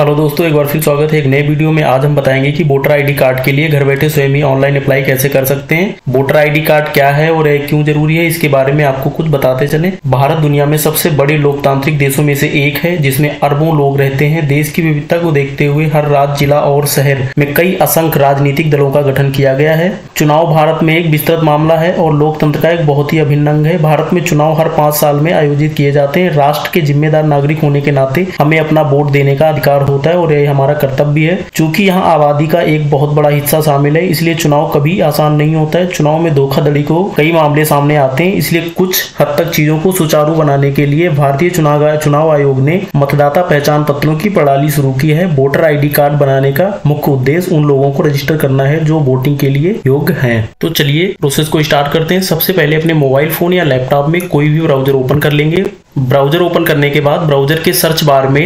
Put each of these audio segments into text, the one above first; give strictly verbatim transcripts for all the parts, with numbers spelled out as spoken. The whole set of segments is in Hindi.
हेलो दोस्तों, एक बार फिर स्वागत है एक नए वीडियो में। आज हम बताएंगे कि वोटर आईडी कार्ड के लिए घर बैठे स्वयं ही ऑनलाइन अप्लाई कैसे कर सकते हैं। वोटर आईडी कार्ड क्या है और क्यों जरूरी है, इसके बारे में आपको कुछ बताते चलें। भारत दुनिया में सबसे बड़े लोकतांत्रिक देशों में से एक है, जिसमें अरबों लोग रहते हैं। देश की विविधता को देखते हुए हर राज्य, जिला और शहर में कई असंख्य राजनीतिक दलों का गठन किया गया है। चुनाव भारत में एक विस्तृत मामला है और लोकतंत्र का एक बहुत ही अभिन्न अंग है। भारत में चुनाव हर पाँच साल में आयोजित किए जाते हैं। राष्ट्र के जिम्मेदार नागरिक होने के नाते हमें अपना वोट देने का अधिकार होता है और यह हमारा कर्तव्य भी है। चूंकि यहाँ आबादी का एक बहुत बड़ा हिस्सा शामिल है, इसलिए चुनाव कभी आसान नहीं होता है। चुनाव में धोखाधड़ी को कई मामले सामने आते हैं, इसलिए कुछ हद तक चीजों को सुचारू बनाने के लिए भारतीय चुनाव चुनाव आयोग ने मतदाता पहचान पत्रों की प्रणाली शुरू की है। वोटर आईडी कार्ड बनाने का मुख्य उद्देश्य उन लोगों को रजिस्टर करना है जो वोटिंग के लिए योग्य है। तो चलिए प्रोसेस को स्टार्ट करते हैं। सबसे पहले अपने मोबाइल फोन या लैपटॉप में कोई भी ब्राउजर ओपन कर लेंगे। ब्राउजर ओपन करने के बाद ब्राउजर के सर्च बार में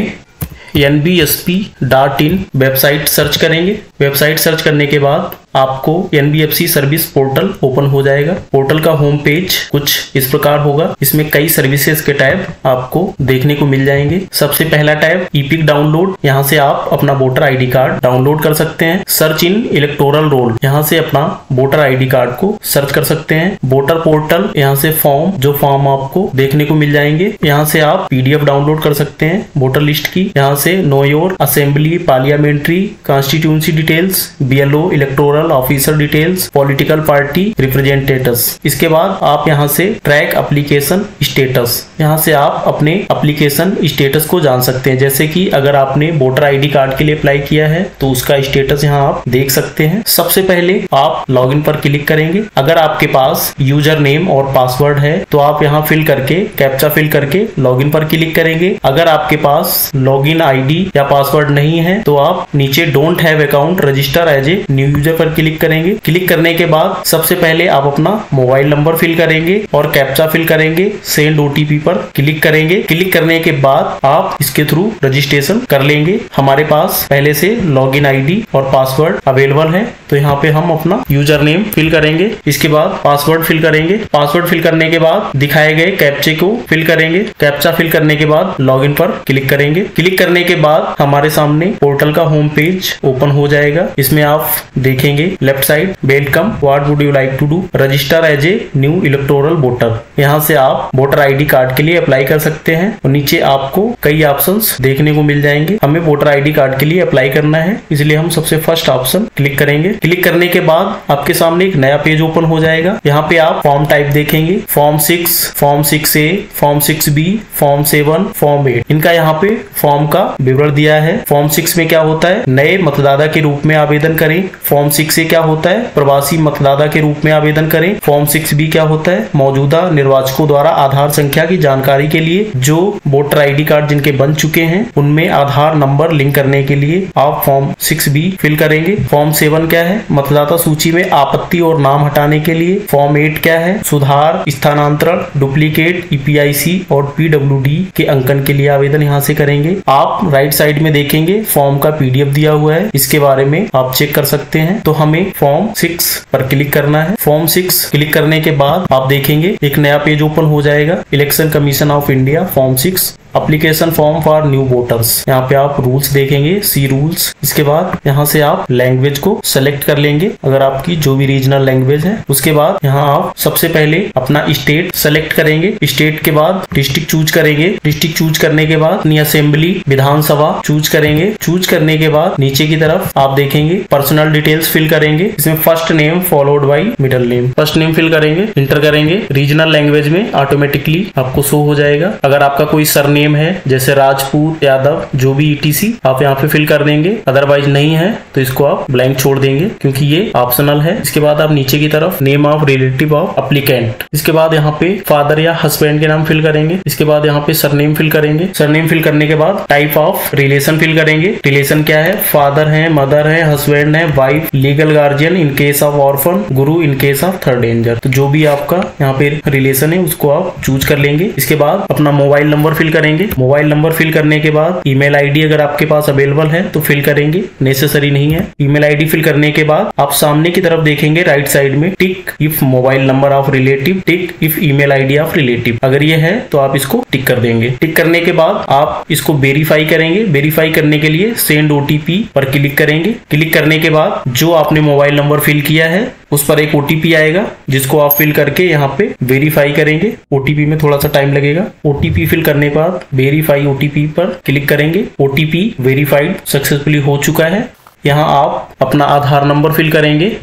N B S P dot in website search करेंगे। वेबसाइट सर्च करने के बाद आपको N B F C service portal open हो जाएगा। पोर्टल का होम पेज कुछ इस प्रकार होगा। इसमें कई सर्विसेज के टैब आपको देखने को मिल जाएंगे। सबसे पहला टैब ईपिक डाउनलोड, यहाँ से आप अपना वोटर आईडी कार्ड डाउनलोड कर सकते हैं। सर्च इन इलेक्टोरल रोल, यहाँ से अपना वोटर आईडी कार्ड को सर्च कर सकते हैं। वोटर पोर्टल, यहाँ से फॉर्म, जो फॉर्म आपको देखने को मिल जाएंगे। यहाँ से आप पी डी एफ डाउनलोड कर सकते हैं वोटर लिस्ट की। यहाँ से know your assembly, parliamentary, constituency details, B L O, electoral officer details, political party representatives. इसके बाद आप यहां से ट्रैक एप्लीकेशन स्टेटस, यहां से आप अपने एप्लीकेशन स्टेटस को जान सकते हैं। जैसे कि अगर आपने वोटर आईडी कार्ड के लिए अप्लाई किया है तो उसका स्टेटस यहां आप देख सकते हैं। सबसे पहले आप लॉगिन पर क्लिक करेंगे। अगर आपके पास यूजर नेम और पासवर्ड है तो आप यहाँ फिल करके, कैप्चा फिल करके लॉगिन पर क्लिक करेंगे। अगर आपके पास लॉगिन आईडी या पासवर्ड नहीं है तो आप नीचे don't have account, register as a new user पर क्लिक करेंगे। क्लिक करने के बाद सबसे पहले आप अपना मोबाइल नंबर फिल करेंगे और कैप्चा फिल करेंगे। सेंड ओ टी पी पर क्लिक करेंगे। क्लिक करने के बाद आप इसके थ्रू रजिस्ट्रेशन कर लेंगे। हमारे पास पहले से लॉगिन आईडी और पासवर्ड अवेलेबल है तो यहाँ पे हम अपना यूजर नेम फिल करेंगे। इसके बाद पासवर्ड फिल करेंगे। पासवर्ड फिल करने के बाद दिखाए गए कैप्चे को फिल करेंगे। कैप्चा फिल करने के बाद लॉगिन पर क्लिक करेंगे। क्लिक करने के बाद हमारे सामने पोर्टल का होम पेज ओपन हो जाएगा। इसमें आप देखेंगे left side welcome, what would you like to do, register as a new electoral voter. यहाँ से आप वोटर आईडी कार्ड के लिए अप्लाई कर सकते हैं और नीचे आपको कई ऑप्शंस देखने को मिल जाएंगे। हमें वोटर आईडी कार्ड के लिए अप्लाई करना है, इसलिए हम सबसे फर्स्ट ऑप्शन क्लिक करेंगे। क्लिक करने के बाद आपके सामने एक नया पेज ओपन हो जाएगा। यहाँ पे आप फॉर्म टाइप देखेंगे, form six, form six A, form six B, form seven, form eight. इनका यहाँ पे फॉर्म का विवरण दिया है। फॉर्म सिक्स में क्या होता है, नए मतदाता के रूप में आवेदन करें। फॉर्म सिक्स से क्या होता है, प्रवासी मतदाता के रूप में आवेदन करें। फॉर्म सिक्स बी क्या होता है, मौजूदा निर्वाचकों द्वारा आधार संख्या की जानकारी के लिए, जो वोटर आईडी कार्ड जिनके बन चुके हैं उनमें आधार नंबर लिंक करने के लिए आप फॉर्म सिक्स बी फिल करेंगे। फॉर्म सेवन क्या है, मतदाता सूची में आपत्ति और नाम हटाने के लिए। फॉर्म एट क्या है, सुधार, स्थानांतरण, डुप्लीकेट, ई पी आई सी और पी डब्ल्यू डी के अंकन के लिए आवेदन यहाँ से करेंगे। आप राइट साइड में देखेंगे फॉर्म का पी डी एफ दिया हुआ है, इसके बारे में आप चेक कर सकते हैं। तो हमें फॉर्म सिक्स पर क्लिक करना है। फॉर्म सिक्स क्लिक करने के बाद आप देखेंगे एक नया पेज ओपन हो जाएगा, election commission of India, form six, application form for new voters. यहाँ पे आप रूल्स देखेंगे, सी रूल्स। इसके बाद यहाँ से आप लैंग्वेज को सेलेक्ट कर लेंगे, अगर आपकी जो भी रीजनल लैंग्वेज है। उसके बाद यहाँ आप सबसे पहले अपना स्टेट सेलेक्ट करेंगे। स्टेट के बाद डिस्ट्रिक्ट चूज करेंगे। डिस्ट्रिक्ट चूज करने के बाद असेंबली, विधानसभा चूज करेंगे। चूज करने के बाद नीचे की तरफ आप देखेंगे पर्सनल डिटेल्स फिल करेंगे। इसमें first name followed by middle name, first name fill करेंगे, इंटर करेंगे। रीजनल लैंग्वेज में ऑटोमेटिकली आपको शो हो जाएगा। अगर आपका कोई सरनेम है जैसे राजपूत, यादव, जो भी ई टी सी, आप यहाँ पे फिल कर देंगे। अदरवाइज नहीं है तो इसको आप ब्लैंक छोड़ देंगे क्योंकि ये ऑप्शनल है। इसके बाद आप नीचे की तरफ name of relative of applicant, इसके बाद यहाँ पे फादर या हस्बैंड के नाम फिल करेंगे। इसके बाद यहाँ पे सरनेम फिल करेंगे। सरनेम फिल करने के बाद टाइप ऑफ रिलेशन फिल करेंगे। रिलेशन क्या है, फादर है, मदर है, हस्बैंड है, wife, legal guardian in case of orphan, guru in case of third gender. तो जो भी आपका यहाँ पे रिलेशन है उसको आप चूज कर लेंगे। इसके बाद अपना मोबाइल नंबर फिल करेंगे। पाएंगे। मोबाइल नंबर फिल करने के बाद ईमेल आईडी अगर आपके पास अवेलेबल है तो फिल करेंगे, नेसेसरी नहीं है। ईमेल आईडी फिल करने के बाद आप सामने की तरफ देखेंगे राइट साइड में tick if mobile number of relative, tick if email ID of relative, अगर ये है तो आप इसको टिक कर देंगे। टिक करने के बाद आप इसको वेरीफाई करेंगे। वेरीफाई करने के लिए सेंड ओटीपी पर क्लिक करेंगे। क्लिक करने के बाद जो आपने मोबाइल नंबर फिल किया है उस पर एक ओटीपी आएगा जिसको आप फिल करके यहाँ पे वेरीफाई करेंगे। ओटीपी में थोड़ा सा टाइम लगेगा। ओटीपी फिल करने के बाद वेरीफाई ओटीपी पर क्लिक करेंगे। ओटीपी वेरीफाइड सक्सेसफुली हो चुका है। यहाँ आप अपना आधार नंबर फिल करेंगे।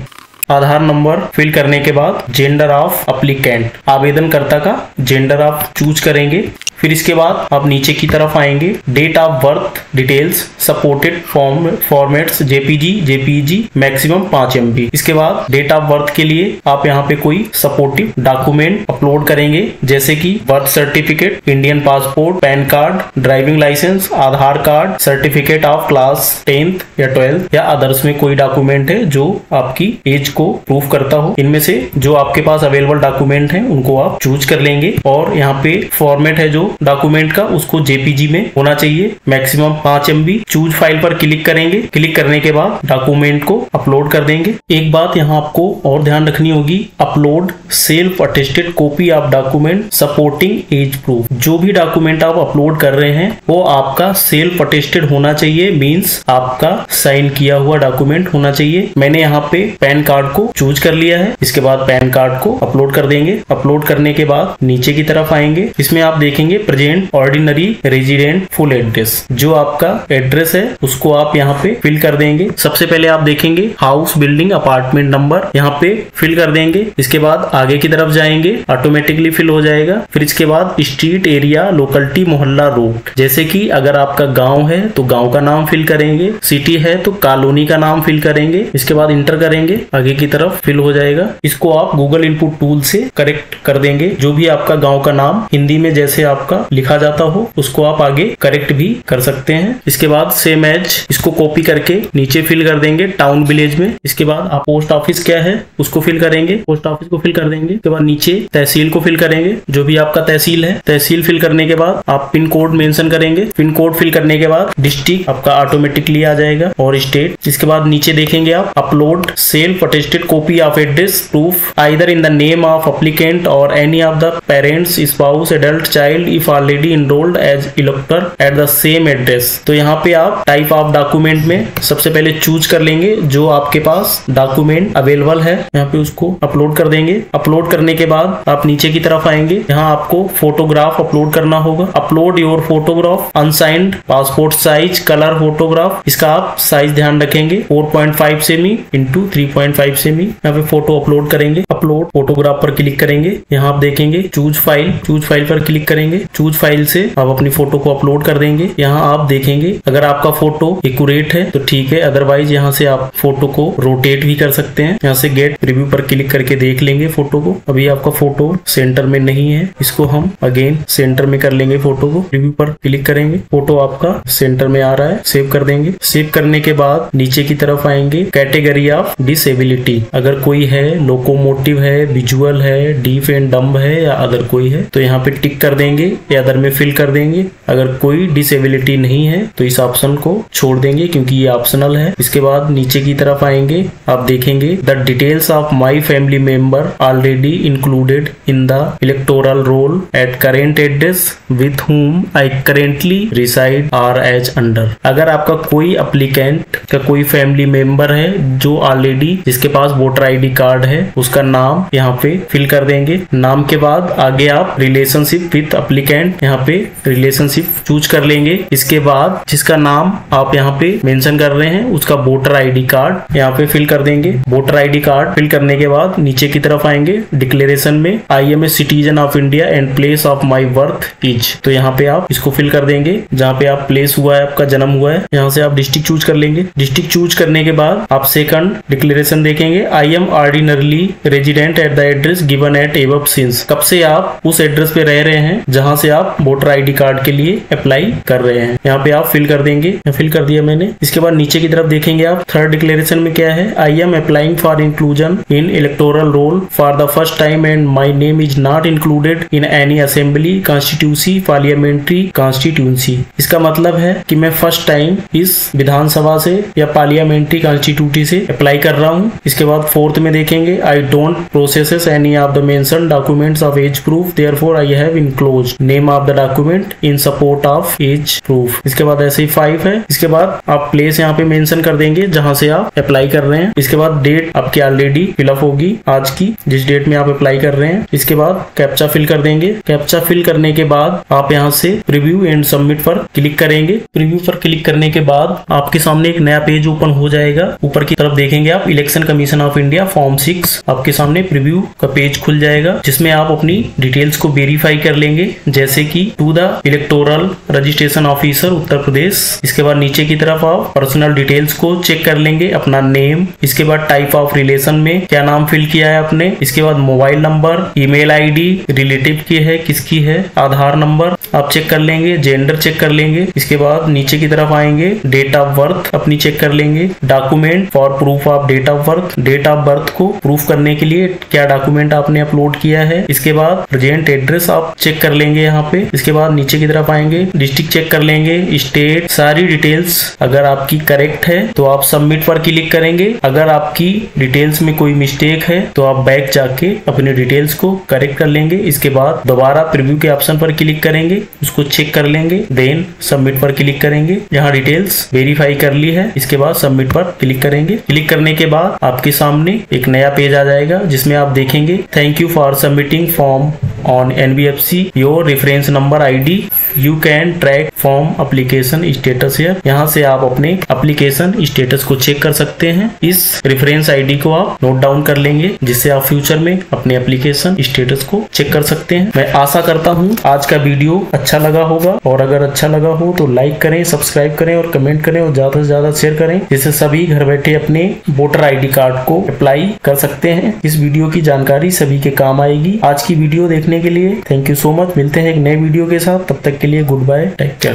आधार नंबर फिल करने के बाद जेंडर ऑफ एप्लीकेंट, आवेदनकर्ता का जेंडर आप चूज करेंगे। फिर इसके बाद आप नीचे की तरफ आएंगे, date of birth details supported form formats JPG JPG maximum पाँच एमबी। इसके बाद डेट ऑफ बर्थ के लिए आप यहाँ पे कोई सपोर्टिव डॉक्यूमेंट अपलोड करेंगे, जैसे कि birth certificate, Indian passport, PAN card, driving licence, Aadhaar card, certificate of class tenth या ट्वेल्थ या अदर्स में कोई डॉक्यूमेंट है जो आपकी एज को प्रूफ करता हो। इनमें से जो आपके पास अवेलेबल डॉक्यूमेंट है उनको आप चूज कर लेंगे। और यहाँ पे फॉर्मेट है जो डॉक्यूमेंट का उसको जेपीजी में होना चाहिए, मैक्सिमम पाँच एमबी। चूज फाइल पर क्लिक करेंगे। क्लिक करने के बाद डॉक्यूमेंट को अपलोड कर देंगे। एक बात यहाँ आपको और ध्यान रखनी होगी, upload self attested copy of document supporting age proof. जो भी डॉक्यूमेंट आप अपलोड कर रहे हैं वो आपका सेल्फ अटेस्टेड होना चाहिए, मीन्स आपका साइन किया हुआ डॉक्यूमेंट होना चाहिए। मैंने यहाँ पे पैन कार्ड को चूज कर लिया है। इसके बाद पैन कार्ड को अपलोड कर देंगे। अपलोड करने के बाद नीचे की तरफ आएंगे। इसमें आप देखेंगे present, ordinary, resident, full address. जो आपका एड्रेस है उसको आप यहाँ पे फिल कर देंगे। सबसे पहले आप देखेंगे हाउस, बिल्डिंग, अपार्टमेंट नंबर, यहाँ पे फिल कर देंगे। इसके बाद आगे की तरफ जाएंगे, ऑटोमेटिकली फिल हो जाएगा। फिर इसके बाद स्ट्रीट, एरिया, लोकलिटी, मोहल्ला, रूट, जैसे कि अगर आपका गांव है तो गांव का नाम फिल करेंगे, सिटी है तो कॉलोनी का नाम फिल करेंगे। इसके बाद इंटर करेंगे, आगे की तरफ फिल हो जाएगा। इसको आप गूगल इनपुट टूल से करेक्ट कर देंगे। जो भी आपका गाँव का नाम हिंदी में जैसे आप का लिखा जाता हो उसको आप आगे करेक्ट भी कर सकते हैं। इसके बाद सेम एज इसको कॉपी करके नीचे फिल कर देंगे, टाउन विलेज में। इसके बाद आप पोस्ट ऑफिस क्या है उसको फिल करेंगे, पोस्ट ऑफिस को फिल कर देंगे। इसके बाद नीचे तहसील को फिल करेंगे, जो भी आपका तहसील है। तहसील फिल करने के बाद आप पिन कोड मेंशन करेंगे। पिन कोड फिल करने के बाद डिस्ट्रिक्ट आपका ऑटोमेटिकली आ जाएगा और स्टेट। इसके बाद नीचे देखेंगे आप upload self attested copy of address proof either in the name of applicant और any of the parents, spouse, adult, child if already enrolled as elector at the same address. तो यहाँ पे आप टाइप ऑफ डॉक्यूमेंट में सबसे पहले चूज कर लेंगे जो आपके पास डॉक्यूमेंट अवेलेबल है, यहाँ पे उसको अपलोड कर देंगे। अपलोड करने के बाद आप नीचे की तरफ आएंगे। यहाँ आपको फोटोग्राफ अपलोड करना होगा। Upload your photograph unsigned passport size colour photograph. इसका आप साइज ध्यान रखेंगे, four point five cm into three point five cm. यहाँ पे फोटो अपलोड करेंगे। अपलोड फोटोग्राफ पर क्लिक करेंगे। यहाँ आप देखेंगे चूज फाइल, चूज फाइल पर क्लिक करेंगे। चूज फाइल से आप अपनी फोटो को अपलोड कर देंगे। यहाँ आप देखेंगे अगर आपका फोटो एक्यूरेट है तो ठीक है, अदरवाइज यहाँ से आप फोटो को रोटेट भी कर सकते हैं। यहाँ से गेट प्रीव्यू पर क्लिक करके देख लेंगे फोटो को। अभी आपका फोटो सेंटर में नहीं है, इसको हम अगेन सेंटर में कर लेंगे। फोटो को प्रीव्यू पर क्लिक करेंगे, फोटो आपका सेंटर में आ रहा है, सेव कर देंगे। सेव करने के बाद नीचे की तरफ आएंगे, कैटेगरी ऑफ डिसेबिलिटी, अगर कोई है, लोकोमोटिव है, विजुअल है, डीफ एंड डम्ब है या अदर कोई है तो यहाँ पे टिक कर देंगे या अदर में फिल कर देंगे। अगर कोई डिसेबिलिटी नहीं है तो इस ऑप्शन को छोड़ देंगे क्योंकि ये ऑप्शनल है। इसके बाद नीचे की तरफ आएंगे, आप देखेंगे the details of my family member already included in the electoral roll at current address with whom I currently reside are as under. अगर आपका कोई एप्लीकेंट का कोई फैमिली मेंबर है जो ऑलरेडी जिसके पास वोटर आईडी कार्ड है उसका नाम यहाँ पे फिल कर देंगे। नाम के बाद आगे आप रिलेशनशिप विथ एप्लीकेंट यहाँ पे रिलेशनशिप चूज कर लेंगे। इसके बाद जिसका नाम आप यहाँ पे मेंशन कर रहे हैं उसका वोटर आईडी कार्ड यहाँ पे फिल कर देंगे। वोटर आईडी कार्ड फिल करने के बाद नीचे की तरफ आएंगे, डिक्लेरेशन में I am a citizen of India and place of my birth is, तो यहाँ पे आप इसको फिल कर देंगे जहाँ पे आप प्लेस हुआ है, आपका जन्म हुआ है। यहाँ से आप डिस्ट्रिक्ट चूज कर लेंगे। डिस्ट्रिक्ट चूज करने के बाद आप सेकंड डिक्लेरेशन देखेंगे, I am ordinarily resident at the address given at above since. कब से आप उस एड्रेस पे रह रहे हैं जहाँ जहां से आप वोटर आईडी कार्ड के लिए अप्लाई कर रहे हैं। यहाँ पे आप फिल कर देंगे, फिल कर दिया मैंने। इसके बाद नीचे की तरफ देखेंगे आप थर्ड डिक्लेरेशन में क्या है, I am applying for inclusion in electoral roll for the first time and my name is not included in any assembly constituency parliamentary constituency. इसका मतलब है कि मैं फर्स्ट टाइम इस विधानसभा से या पार्लियामेंट्री कॉन्स्टिट्यूटी से अप्लाई कर रहा हूँ। इसके बाद फोर्थ में देखेंगे I don't process any of the mention documents of age proof therefore I have enclose name of the document in support of age proof. इसके बाद ऐसे ही फाइव है। इसके बाद आप प्लेस यहाँ पे मेंशन कर देंगे जहां से आप अप्लाई कर रहे हैं। इसके बाद डेट आपकी ऑलरेडी फिलअप होगी आज की, जिस डेट में आप अप्लाई कर रहे हैं। इसके बाद कैप्चा फिल कर देंगे। कैप्चा फिल करने के बाद आप यहाँ से प्रीव्यू एंड सबमिट पर क्लिक करेंगे। प्रीव्यू पर क्लिक करने के बाद आपके सामने एक नया पेज ओपन हो जाएगा। ऊपर की तरफ देखेंगे आप election commission of India form six, आपके सामने प्रीव्यू का पेज खुल जाएगा, जिसमें आप अपनी डिटेल्स को वेरीफाई कर लेंगे, जैसे कि to the electoral registration officer Uttar Pradesh. इसके बाद नीचे की तरफ आप पर्सनल डिटेल्स को चेक कर लेंगे, अपना नेम, इसके बाद टाइप ऑफ रिलेशन में क्या नाम फिल किया है आपने, इसके बाद mobile number, email ID, relative की है किसकी है, आधार नंबर आप चेक कर लेंगे, जेंडर चेक कर लेंगे। इसके बाद नीचे की तरफ आएंगे, डेट ऑफ बर्थ अपनी चेक कर लेंगे, document for proof of date of birth, date of birth को प्रूफ करने के लिए क्या डॉक्यूमेंट आपने अपलोड किया है। इसके बाद प्रेजेंट एड्रेस आप चेक कर लेंगे यहाँ पे। इसके बाद नीचे की तरफ आएंगे, डिस्ट्रिक्ट चेक कर लेंगे, स्टेट, सारी डिटेल्स अगर आपकी करेक्ट है तो आप सबमिट पर क्लिक करेंगे। अगर आपकी डिटेल्स में कोई मिस्टेक है तो आप बैक जाके अपने डिटेल्स को करेक्ट कर लेंगे। इसके बाद दोबारा प्रीव्यू के ऑप्शन पर क्लिक करेंगे, उसको चेक कर लेंगे, देन सबमिट पर क्लिक करेंगे। यहाँ डिटेल्स वेरीफाई कर ली है, इसके बाद सबमिट पर क्लिक करेंगे। क्लिक करने के बाद आपके सामने एक नया पेज आ जाएगा, जिसमें आप देखेंगे thank you for submitting form on N B F C your reference number ID you can track form application status है। यहाँ से आप अपने एप्लीकेशन स्टेटस को चेक कर सकते हैं। इस रेफरेंस आईडी को आप नोट डाउन कर लेंगे, जिससे आप फ्यूचर में अपने एप्लीकेशन स्टेटस को चेक कर सकते हैं। मैं आशा करता हूँ आज का वीडियो अच्छा लगा होगा, और अगर अच्छा लगा हो तो लाइक करें, सब्सक्राइब करें और कमेंट करें, और ज्यादा से ज्यादा शेयर करें, जिससे सभी घर बैठे अपने वोटर आईडी कार्ड को अप्लाई कर सकते हैं। इस वीडियो की जानकारी सभी के काम आएगी। आज की वीडियो देखने के लिए थैंक यू सो मच। मिलते हैं एक नए वीडियो के साथ, तब तक के लिए गुड बाय, टेक केयर।